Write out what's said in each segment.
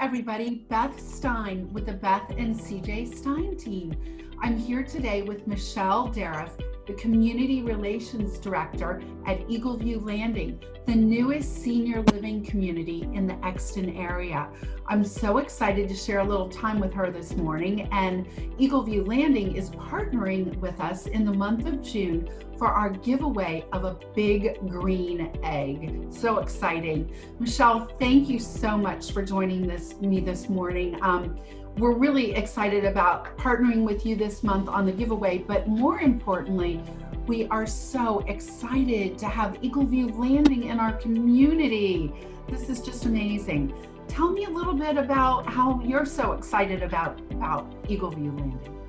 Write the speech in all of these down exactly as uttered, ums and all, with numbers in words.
everybody, Beth Stein with the Beth and C J Stein Team. I'm here today with Michelle Darreff, the Community Relations Director at Eagleview Landing, the newest senior living community in the Exton area. I'm so excited to share a little time with her this morning, and Eagleview Landing is partnering with us in the month of June for our giveaway of a Big Green Egg. So exciting. Michelle, thank you so much for joining this, me this morning. Um, We're really excited about partnering with you this month on the giveaway, but more importantly, we are so excited to have Eagleview Landing in our community. This is just amazing. Tell me a little bit about how you're so excited about, about Eagleview Landing.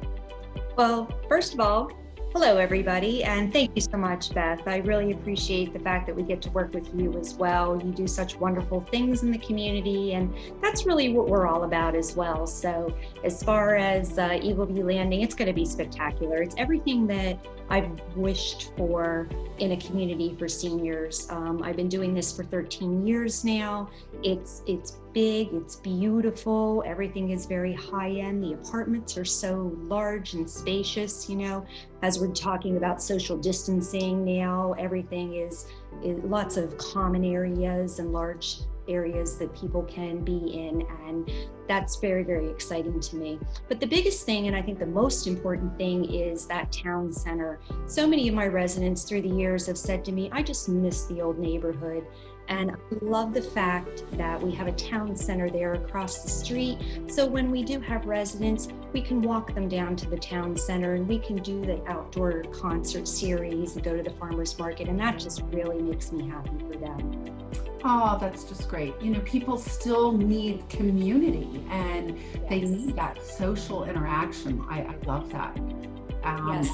Well, first of all, hello everybody, and thank you so much, Beth. I really appreciate the fact that we get to work with you as well. You do such wonderful things in the community, and that's really what we're all about as well. So as far as uh, Eagleview Landing, it's going to be spectacular. It's everything that I've wished for in a community for seniors. Um, I've been doing this for thirteen years now. It's, it's big, it's beautiful. Everything is very high end. The apartments are so large and spacious, you know, as we're talking about social distancing now, everything is, is lots of common areas and large areas that people can be in, and that's very, very exciting to me. But the biggest thing, and I think the most important thing, is that town center. So many of my residents through the years have said to me, I just miss the old neighborhood. And I love the fact that we have a town center there across the street. So when we do have residents, we can walk them down to the town center, and we can do the outdoor concert series and go to the farmers market. And that just really makes me happy for them. Oh, that's just great. You know, people still need community, and yes, they need that social interaction. I, I love that. Um, yes.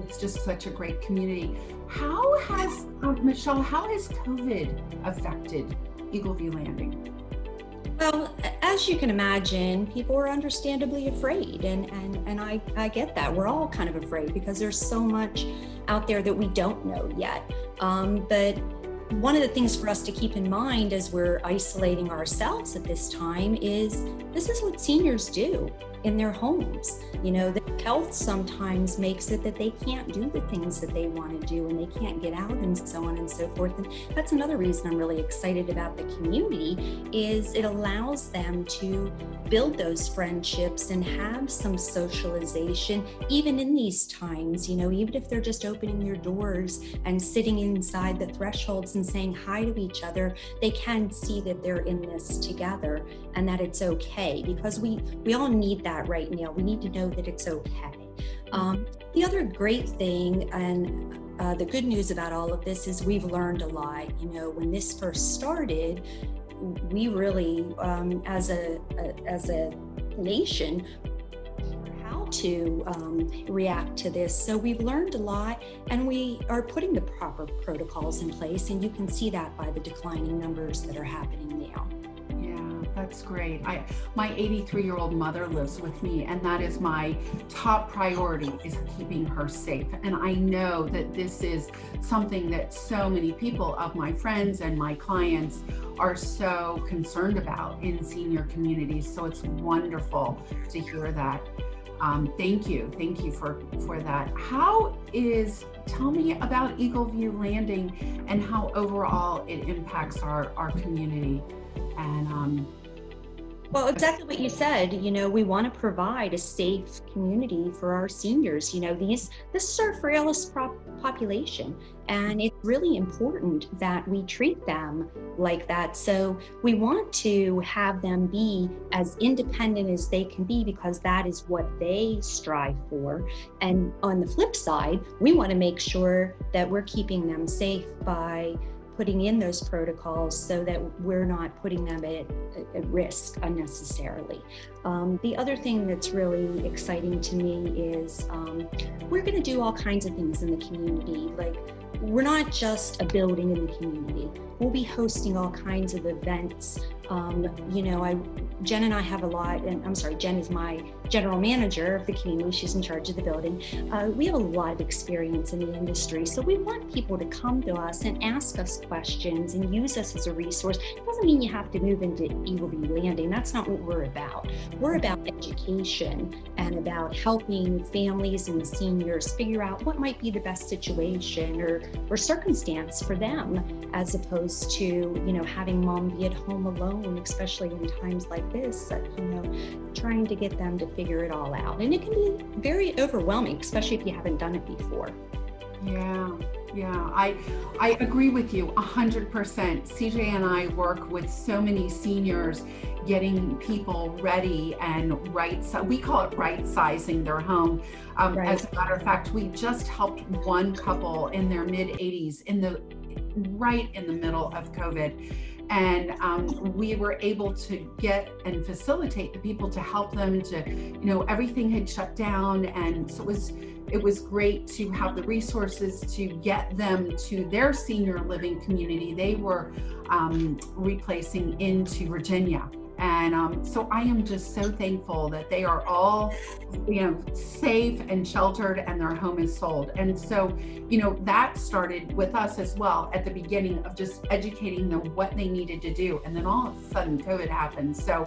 It's just such a great community. How has, um, Michelle, how has COVID affected Eagleview Landing? Well, as you can imagine, people are understandably afraid, and, and, and I, I get that. We're all kind of afraid because there's so much out there that we don't know yet. Um, but one of the things for us to keep in mind as we're isolating ourselves at this time is this is what seniors do in their homes. You know, the health sometimes makes it that they can't do the things that they want to do, and they can't get out, and so on and so forth. And that's another reason I'm really excited about the community, is it allows them to build those friendships and have some socialization, even in these times, you know, even if they're just opening their doors and sitting inside the thresholds and saying hi to each other, they can see that they're in this together, and that it's okay, because we, we all need that right now. We need to know that it's okay. Um, the other great thing, and uh, the good news about all of this, is we've learned a lot. You know, when this first started, we really, um, as a, a as a nation, to um, react to this. So we've learned a lot, and we are putting the proper protocols in place, and you can see that by the declining numbers that are happening now. That's great. I, my eighty-three-year-old mother lives with me, and that is my top priority, is keeping her safe. And I know that this is something that so many people of my friends and my clients are so concerned about in senior communities. So it's wonderful to hear that. Um, thank you. Thank you for, for that. How is, tell me about Eagleview Landing and how overall it impacts our, our community. And um, well, exactly what you said. You know, we want to provide a safe community for our seniors. You know, these this is our frailest prop population, and it's really important that we treat them like that. So we want to have them be as independent as they can be, because that is what they strive for. And on the flip side, we want to make sure that we're keeping them safe by putting in those protocols so that we're not putting them at, at risk unnecessarily. Um, the other thing that's really exciting to me is um, we're gonna do all kinds of things in the community. Like, we're not just a building in the community. We'll be hosting all kinds of events Um, you know, I, Jen and I have a lot, and I'm sorry, Jen is my general manager of the community. She's in charge of the building. Uh, we have a lot of experience in the industry. So we want people to come to us and ask us questions and use us as a resource. It doesn't mean you have to move into Eagleview Landing. That's not what we're about. We're about education and about helping families and seniors figure out what might be the best situation or, or circumstance for them, as opposed to, you know, having mom be at home alone, especially in times like this, you know, trying to get them to figure it all out. And it can be very overwhelming, especially if you haven't done it before. Yeah, yeah, I, I agree with you one hundred percent. C J and I work with so many seniors, getting people ready and right, so we call it right-sizing their home. Um, right. As a matter of fact, we just helped one couple in their mid eighties, in the right in the middle of COVID. And um, we were able to get and facilitate the people to help them to, you know, everything had shut down. And so it was, it was great to have the resources to get them to their senior living community. They were um, replacing into Virginia. And um, so I am just so thankful that they are all, you know, safe and sheltered, and their home is sold. And so, you know, that started with us as well at the beginning of just educating them what they needed to do. And then all of a sudden COVID happened. So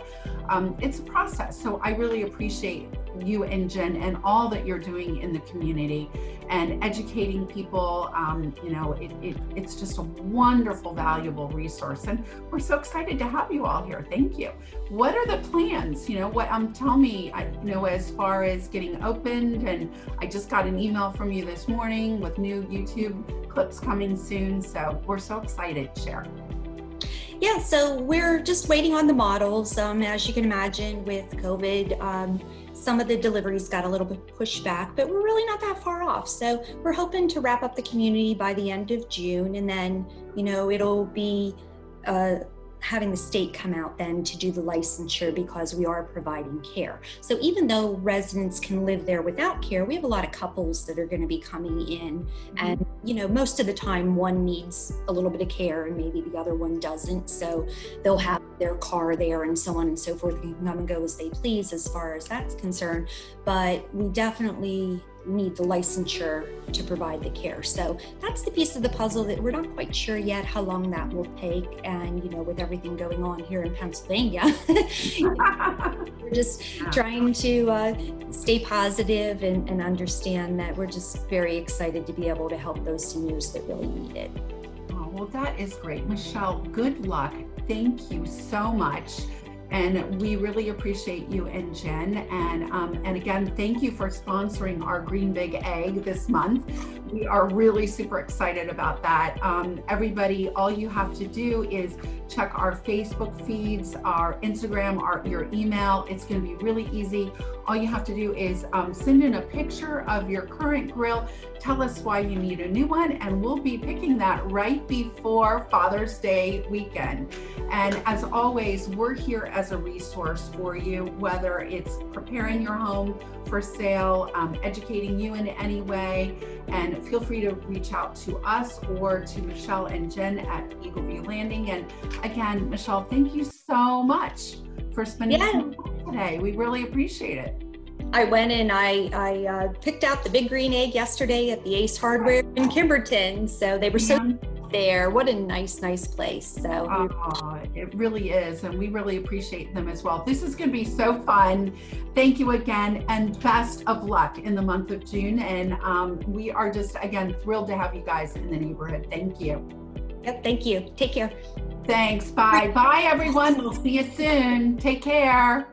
um, it's a process. So I really appreciate you and Jen and all that you're doing in the community and educating people. Um, you know, it, it, it's just a wonderful, valuable resource. And we're so excited to have you all here. Thank you. What are the plans? You know, what, um, tell me, I, you know, as far as getting opened, and I just got an email from you this morning with new YouTube clips coming soon. So we're so excited to share. Yeah, so we're just waiting on the models. Um, as you can imagine, with COVID, um, some of the deliveries got a little bit pushed back, but we're really not that far off. So we're hoping to wrap up the community by the end of June, and then, you know, it'll be uh, having the state come out then to do the licensure, because we are providing care. So even though residents can live there without care, we have a lot of couples that are going to be coming in. Mm-hmm. And, you know, most of the time one needs a little bit of care and maybe the other one doesn't. So they'll have their car there and so on and so forth. They can come and go as they please as far as that's concerned. But we definitely need the licensure to provide the care. So that's the piece of the puzzle that we're not quite sure yet how long that will take. And, you know, with everything going on here in Pennsylvania, you know, we're just trying to uh, stay positive and, and understand that we're just very excited to be able to help those seniors that really need it. Oh, well, that is great. Michelle, good luck. Thank you so much. And we really appreciate you and Jen. And um, and again, thank you for sponsoring our Green Big Egg this month. We are really super excited about that. Um, everybody, all you have to do is check our Facebook feeds, our Instagram, our, your email. It's going to be really easy. All you have to do is um, send in a picture of your current grill. Tell us why you need a new one, and we'll be picking that right before Father's Day weekend. And as always, we're here as a resource for you, whether it's preparing your home for sale, um, educating you in any way. And feel free to reach out to us or to Michelle and Jen at Eagleview Landing. And again, Michelle, thank you so much for spending yeah. some time today. We really appreciate it. I went and I, I uh, picked out the Big Green Egg yesterday at the Ace Hardware in Kimberton. So they were so yeah. there. What a nice, nice place. So uh, it really is. And we really appreciate them as well. This is going to be so fun. Thank you again. And best of luck in the month of June. And um, we are just, again, thrilled to have you guys in the neighborhood. Thank you. Yep. Thank you. Take care. Thanks. Bye. Bye, everyone. We'll see you soon. Take care.